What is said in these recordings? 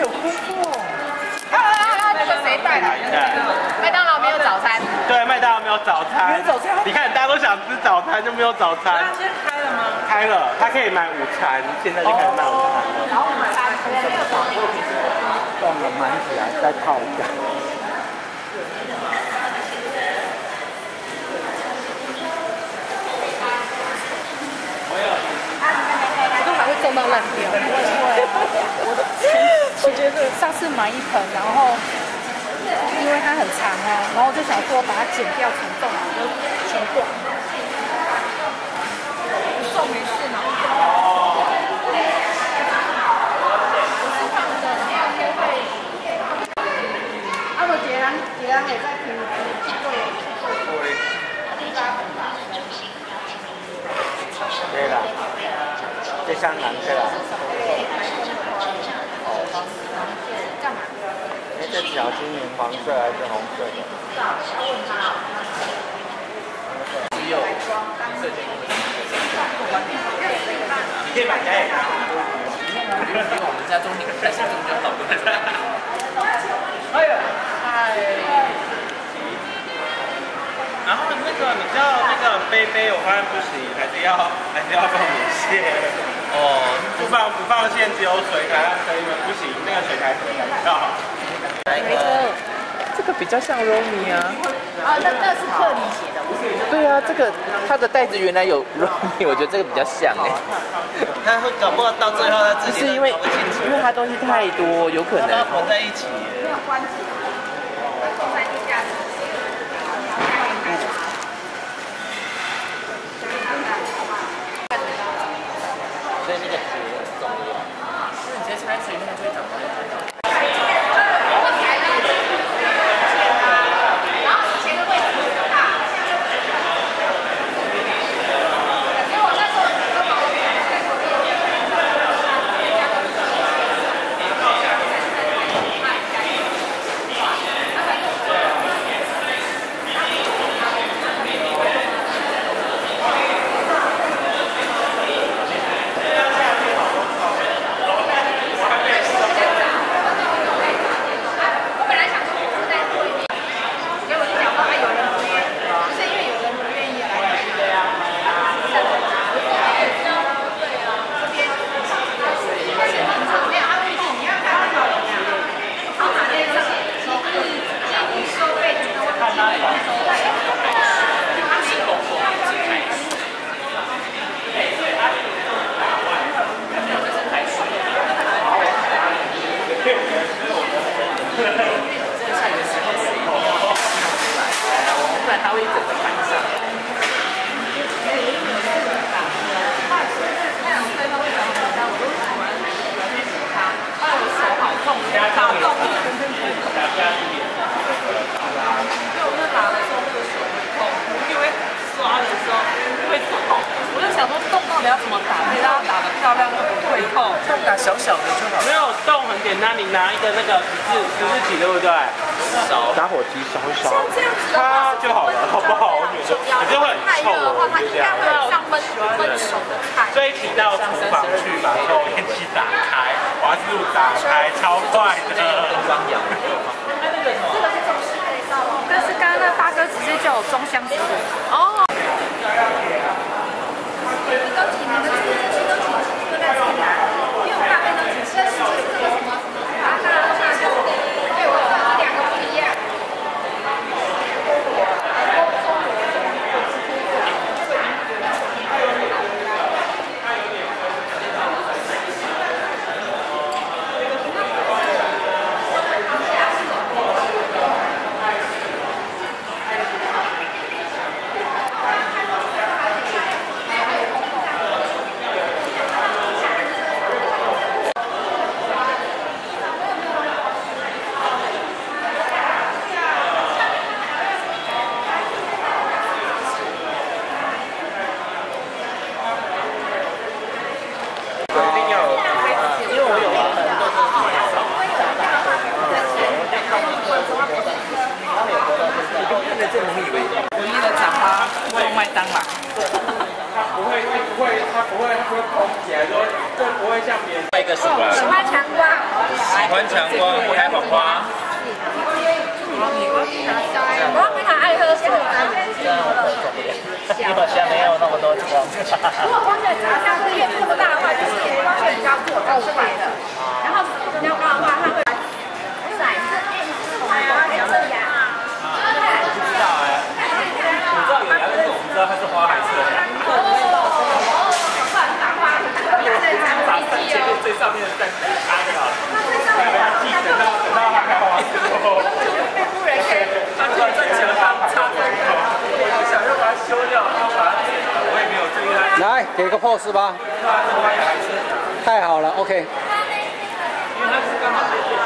有空腹。啊，那个谁带来？麦当劳没有早餐。对，麦当劳没有早餐。没有早餐。你看，大家都想吃早餐，就没有早餐。那现在开了吗？开了，它可以买午餐，现在就开始卖午餐了。然后我们把那个黄豆皮冻了，满起来再泡一下。 冻到烂掉，我觉得上次买一盆，然后因为它很长啊，然后我就想说把它剪掉成冻，我就全断。不送没事嘛。啊，我一人会再平平几对啦。 在香港去了。干嘛？哎，这条金银黄色还是红色的？只有这件。你可以把家也拿走。比我们家中庭在心中就好多了。哎呀！哎。然后那个，你知道那个杯杯，我发现不行，还是要放米线。 哦，不放线，只有水台可以吗？不行，那个水台可以啊。来一个，这个比较像肉米啊。啊，那是克里写的，不是？对啊，这个它的袋子原来有肉米，我觉得这个比较像哎。他会搞不好到最后他自己不是因为它东西太多，有可能混在一起。没有关系。不会，他不会空起来，说这不会不会像别人。一个什么？喜欢强光，喜欢强光，不爱黄花。我非常爱喝水。好像没有那么多光。如果光线照下去也不大的话，就是光线照不出来的。然后比较高的话，它会散射。不知道哎，我知道有两种，我不知道它是花还是。 最上面的在插着啊，等到它开花，被污染给它就在墙上插着，我想要把它修掉，然后把它剪了，我也没有注意它。来，给个 pose 吧。太好了 ，OK。因为它是刚好在这里。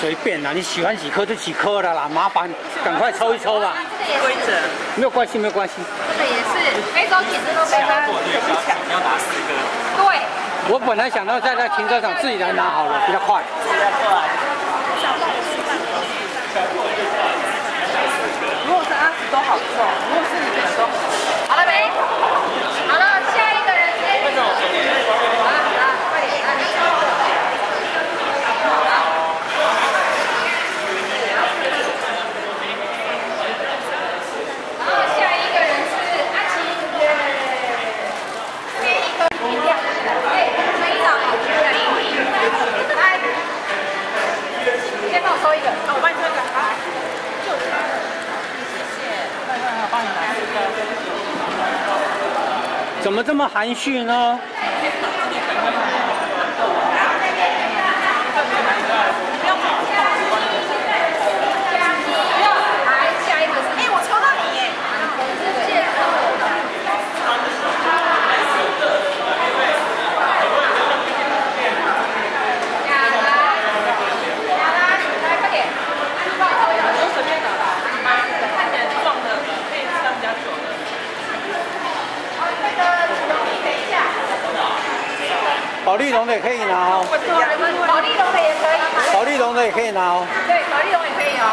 随便啦，你喜欢几颗就几颗了啦，麻烦赶快抽一抽吧。规则没有关系，没有关系。这个也是，非洲几只都非洲。你要拿四个。对。我本来想到在那停车场自己来拿好了，比较快。如果是20都好抽，如果是10都好。好了没？好了，下一个人先。 怎么这么含蓄呢？保利龙的也可以拿哦，保利龙的也可以拿哦。对，保利龙也可以哦。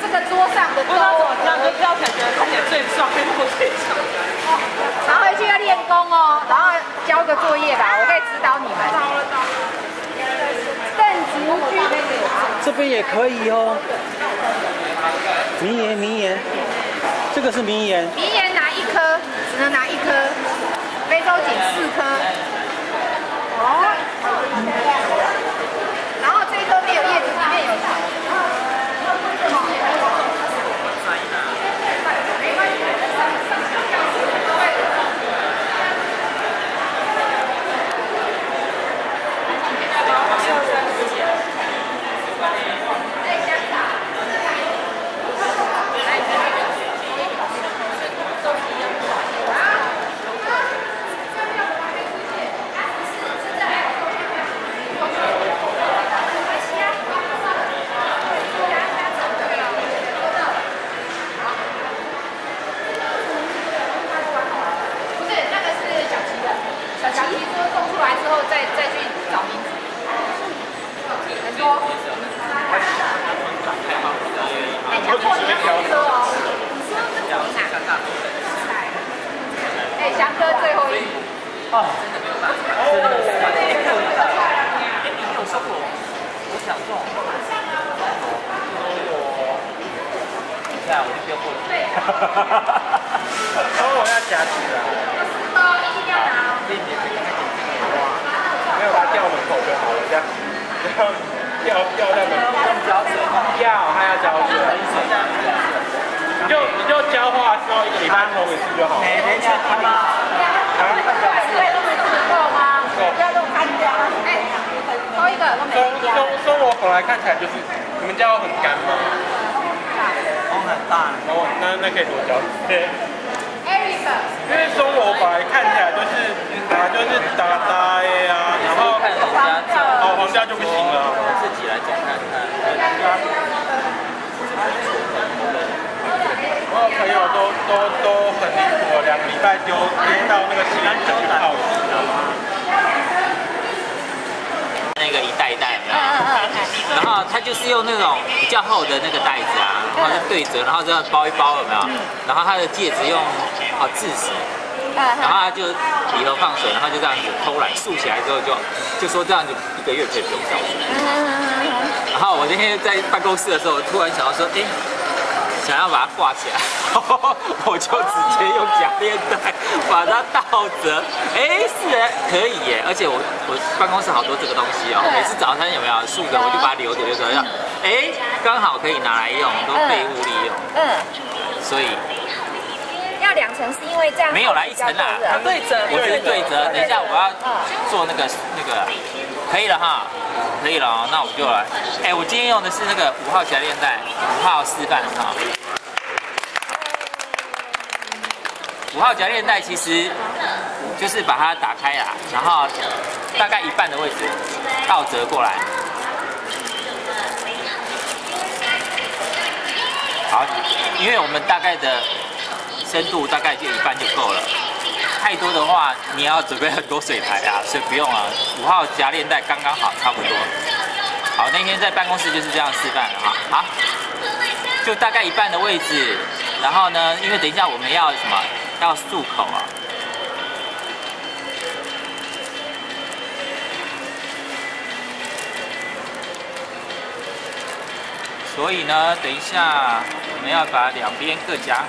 这个桌上的都。我这样就跳起来，觉得看起来最帅，我最强。拿回去要练功哦，然后交个作业吧，我可以指导你们。邓紫军，这边也可以哦。名言，名言，这个是名言。名言拿一颗，只能拿一颗。非洲锦4颗。哦。然后这一颗没有叶子，里面有草。说这样子一个月可以不用交税。然后我那天在办公室的时候，我突然想到说，哎，想要把它挂起来，我就直接用假链带把它倒折。哎，是哎，可以耶！而且我办公室好多这个东西哦，每次早餐有没有竖着，我就把它留着，哎，刚好可以拿来用，都废物利用。嗯，所以。 两层是因为这样没有啦，一层啦，对折，我是对折。等一下我要做那个，可以了哈，可以了哦。那我们就来，哎，我今天用的是那个5号假链带，5号示范哈。5号假链带其实就是把它打开啦，然后大概一半的位置倒折过来。好，因为我们大概的。 深度大概就一半就够了，太多的话你要准备很多水台啊，所以不用啊。5号夹链带刚刚好，差不多。好，那天在办公室就是这样示范了哈。好，就大概一半的位置，然后呢，因为等一下我们要什么，要漱口啊。所以呢，等一下我们要把两边各夹。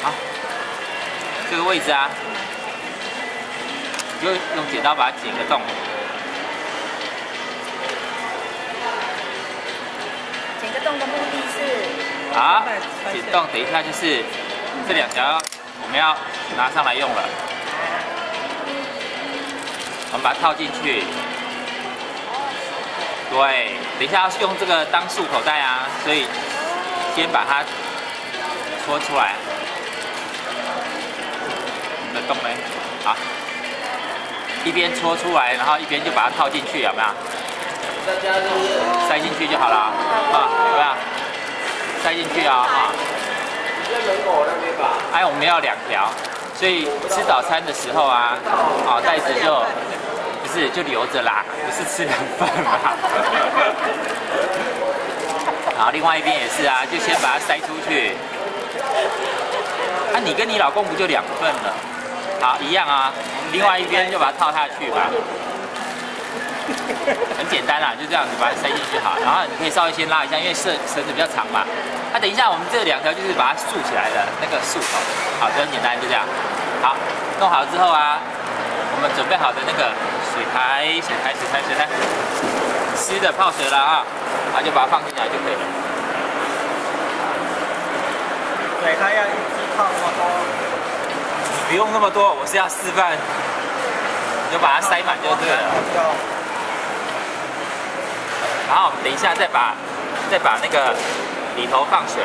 好，这个位置啊，你就用剪刀把它剪个洞，剪个洞的目的是啊，剪洞等一下就是这两条我们要拿上来用了，我们把它套进去，对，等一下要用这个当漱口袋啊，所以先把它搓出来。 动没？好，一边搓出来，然后一边就把它套进去，有没有？塞进去就好了啊，有没有？塞进去啊，哈。哎，我们要2条，所以吃早餐的时候啊，哦，袋子就不是就留着啦，不是吃2份嘛。然后另外一边也是啊，就先把它塞出去。啊，你跟你老公不就两份了？好，一样啊。另外一边就把它套下去吧。很简单啦，就这样子把它塞进去好。然后你可以稍微先拉一下，因为绳子比较长嘛。那、啊、等一下我们这两条就是把它竖起来的那个竖头。好，就很简单，就这样。好，弄好之后啊，我们准备好的那个水苔，湿的泡水了啊。 然后就把它放进来就可以了。对，它要一次泡那么多，你不用那么多，我是要示范，你就把它塞满就对了。然后我们等一下再把那个里头放水，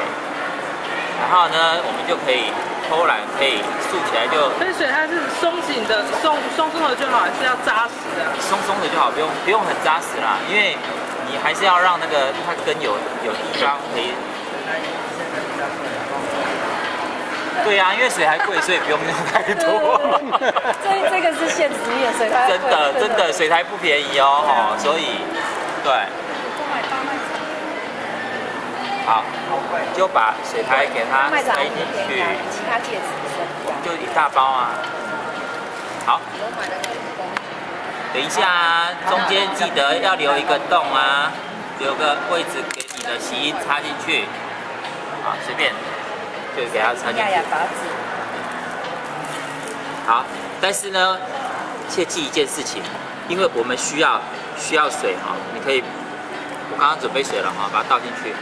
然后呢，我们就可以偷懒，可以竖起来就。但是水它是松紧的，松松的就好，还是要扎实的？松松的就好，不用很扎实啦，因为。 你还是要让那个它根有地方可以。对呀、啊，因为水还贵，所以不用用太多。这个是现实面，水苔真的水苔不便宜哦，所以对。好，你就把水苔给它塞进去。其他戒指就一大包啊。好。 等一下啊，中间记得要留一个洞啊，留个位置给你的洗衣插进去，啊，随便就给它插进去。好，但是呢，切记一件事情，因为我们需要水哈、哦，你可以，我刚刚准备水了哈、哦，把它倒进去。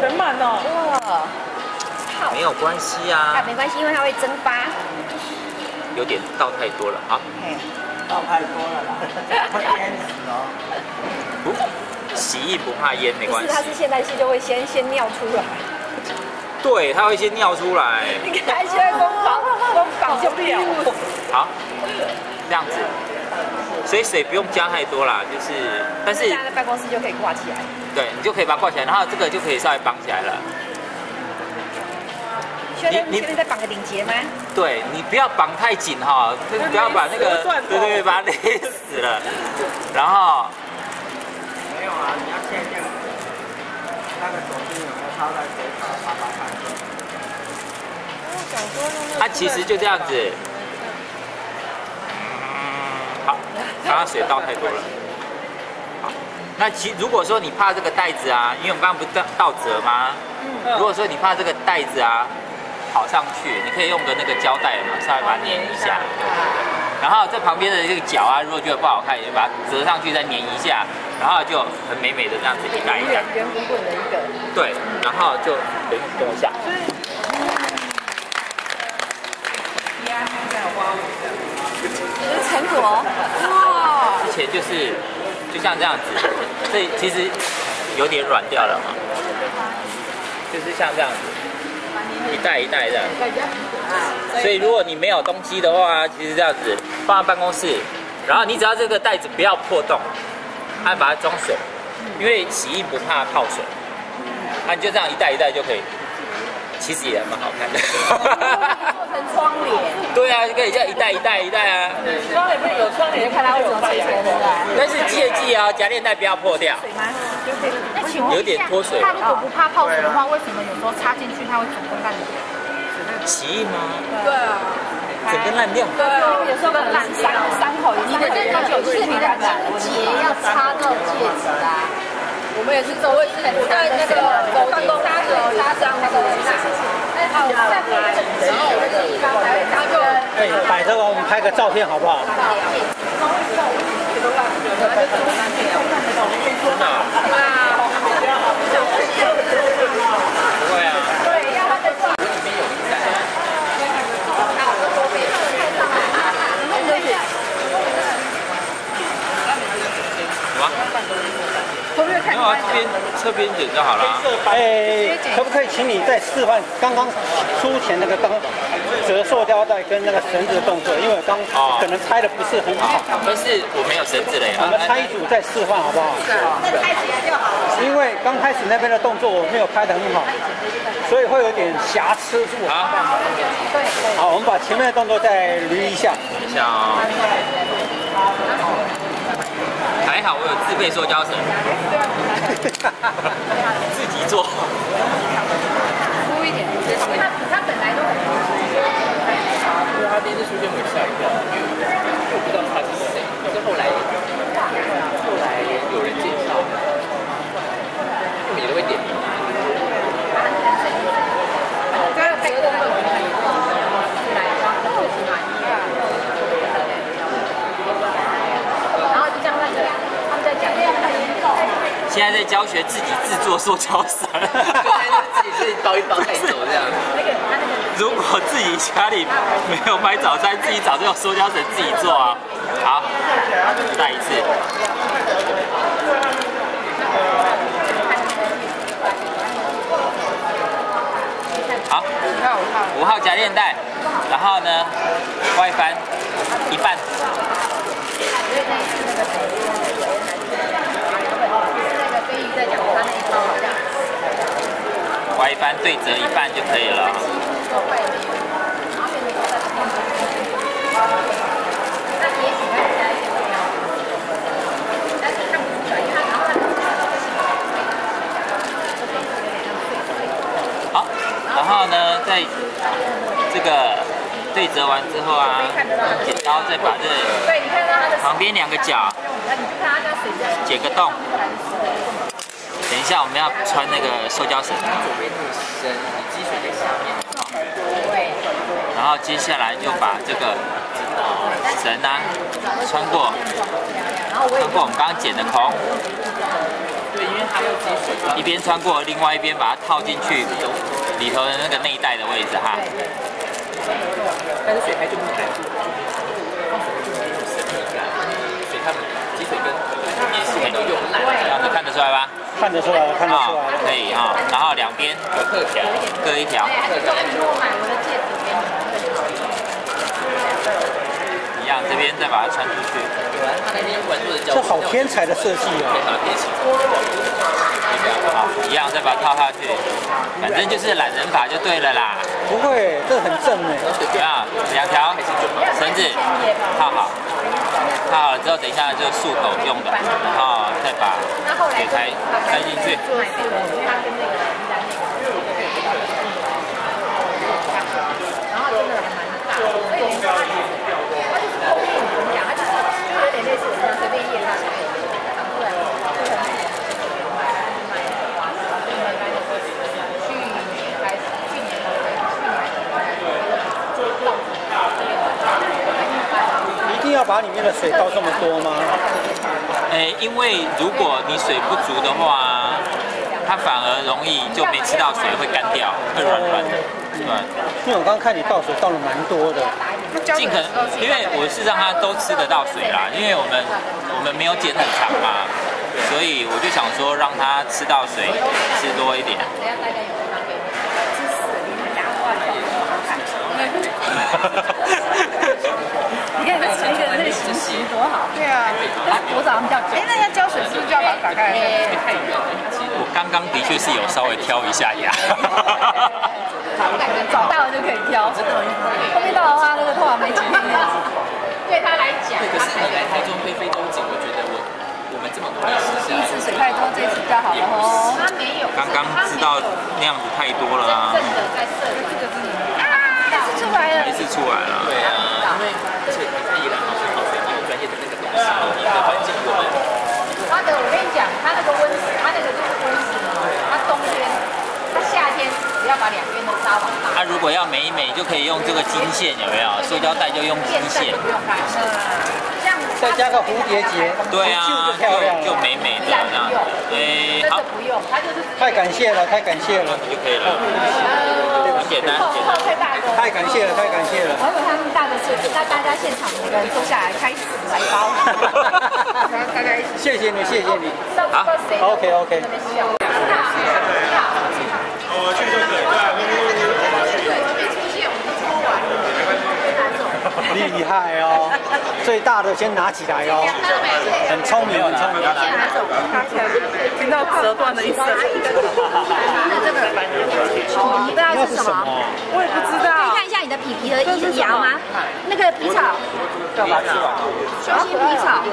全满哦。哇。没有关系啊。啊，没关系，因为它会蒸发。 有点倒太多了，好，倒太多了啦，会淹死哦。不，洗衣不怕淹，没关系。它是现代系就会先尿出来。对，它会先尿出来。你看，现在光绑就掉。好，这样子，所以水不用加太多啦，就是，但是在办公室就可以挂起来。对，你就可以把它挂起来，然后这个就可以稍微绑起来了。 你再绑个领结吗？对，你不要绑太紧哈，不要把那个对，把它勒死了。然后没有啊，你要确定那个手机有没有插在水槽上。它其实就这样子。好，刚刚水倒太多了。好，那如果说你怕这个袋子啊，因为我们刚刚不是倒折吗？如果说你怕这个袋子啊。 跑上去，你可以用个那个胶带嘛，稍微把它粘一下，对。然后在旁边的这个角啊，如果觉得不好看，也就把它折上去，再粘一下，然后就很美美的这样子一来一来。圆滚滚的一个。对，然后就等一下。这是成果哇！之前就是就像这样子，这其实有点软掉了嘛，就是像这样子。 一袋一袋的，所以如果你没有东西的话，其实这样子放在办公室，然后你只要这个袋子不要破洞，还把它装水，因为洗衣不怕泡水，啊，你就这样一袋一袋就可以，其实也蛮好看的。做成窗帘。对啊，可以这样一袋一袋一袋啊。窗帘不是有窗帘，看它会怎么吹出来。但是切记啊，夹链带不要破掉。 有点脱水。它如果不怕泡水的话，为什么有时候插进去它会整根烂掉？奇异吗？对啊，整根烂掉。对，有时候很烂，伤口有一个地方有刺，你的结要插到戒指啊。我们也是做，我在那个办公室扎那个围栏，然后那个地方才会扎就。哎，摆这个我们拍个照片好不好？ 没有啊，这边剪就好了。哎，可不可以请你再示范刚刚出前那个刚折塑胶带跟那个绳子的动作？因为我刚可能拆的不是很好。但是我没有绳子嘞。我们拆一组再示范好不好？再拆几下就好了。因为刚开始那边的动作我没有拍得很好，所以会有点瑕疵是我。好，对。好，我们把前面的动作再捋一下。等一下啊。还好。好我有自备塑胶绳，自己做。粗一点，它本来都很粗。因为他第一次出现我吓一跳，因为我不知道他是谁，可是后来有人介绍，因为你都会点名。 现在在教学自己制作塑胶绳，自己包一包带走这样。如果自己家里没有买早餐，自己找这种塑胶绳自己做啊。好，再一次。好，5号夹链袋，然后呢，外翻一半。 外翻对折一半就可以了。好，然后呢，在这个对折完之后啊，剪刀再把这旁边两个角剪个洞。 等一下，我们要穿那个塑胶绳。左边那个绳，你积水在下面。然后接下来就把这个绳呢穿过我们刚刚剪的孔。对，因为它要积水。一边穿过，另外一边把它套进去里头的那个内袋的位置哈。但是水它就不干净，放水就没有神秘感。水它积水跟盐水都有烂，这样子看得出来吧？ 看得出来，看得出来，可以啊。然后两边各一条，一样。这边再把它穿出去。这好天才的设计啊！好，一样再把它套下去，反正就是懒人法就对了啦。不会，这很正哎。啊，两条绳子套好。 套好了之后，等一下就是漱口用的，然后再把解开塞进去。要把里面的水倒这么多吗？因为如果你水不足的话，它反而容易就没吃到水，会干掉，会软软的，对吧？因为我刚刚看你倒水倒了蛮多的，尽可能，因为我是让它都吃得到水啦，因为我们没有剪很长嘛，所以我就想说让它吃到水，吃多一点。 你看这一个人的形式多好，对啊，我早上比较久。哎，那要胶水是不是就要把它打开？太远了。我刚刚的确是有稍微挑一下牙。我感觉找到了就可以挑，后面到的话那个头发没几根。对他来讲，可是你来台中飞飞东京，我觉得我们这么多第一次水太多，这次比较好了哦。他没有，刚刚知道那样子太多了啊。正的在射，这个真的。 也是出来了，对啊，因为而且你看宜兰老师好水泥有专业的那个东西，你的环境我们。他的我跟你讲，他那个温室，他那个就是温室嘛，他冬天，他夏天只要把两边的沙网打。他如果要美一美，就可以用这个金线，有没有？塑胶袋就用金线，不用带，再加个蝴蝶结，对啊，就美美的这样。哎，好，不用，他就是太感谢了，太感谢了，就可以了。 简单，太感谢了，太感谢了！我有他们大的设计，那大家现场每个人坐下来开始来包，大家谢谢你，谢谢你，好 ，OK OK。我去就可以，对，厉害哦，最大的先拿起来哦，很聪明，很聪明。 听到折断的一声，那这个，你知道是什么？我也不知道。可以看一下你的皮皮和芽吗？那个皮草，双心皮草，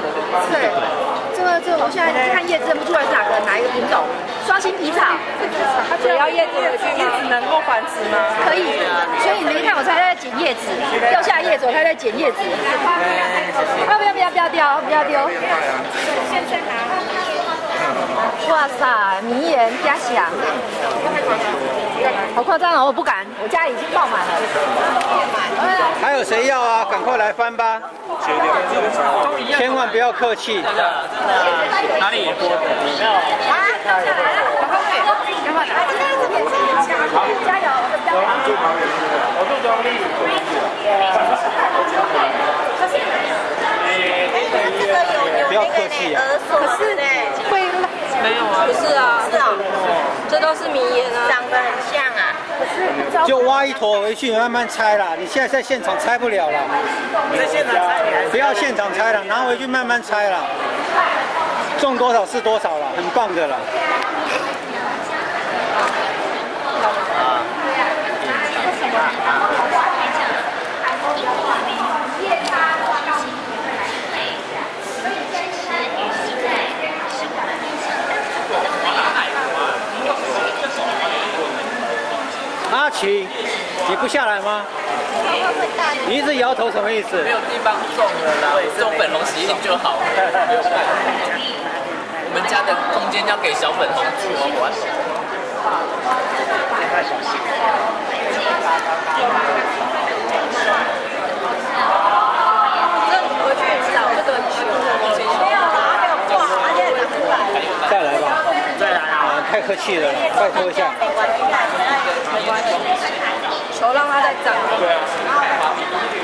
对，这个我现在看叶子认不出来是哪一个品种。双心皮草，它只要叶子，叶子能够繁殖吗？可以，所以你没看我才在捡叶子，掉下叶子，我才在捡叶子。不要丢！现在拿。哇塞，迷人加想。 好夸张哦！我不敢，我家已经爆满了。还有谁要啊？赶快来翻吧！千万不要客气。哪里？啊！好后面，要不要拿？今天这边是加油！我做中立。不要客气啊！可是会没有啊？不是啊，是啊，这都是迷人啊，长得很像。 就挖一坨回去慢慢拆啦，你现在在现场拆不了啦。你在现场拆，不要现场拆了，拿回去慢慢拆啦。种多少是多少啦，很棒的啦。阿奇，你不下来吗？你一直摇头什么意思？没有地方种了啦，种粉红洗衣就好了。我们家的空间要给小粉红住哦。再来吧。 太客气了，拜托一下。球让它再长。对啊。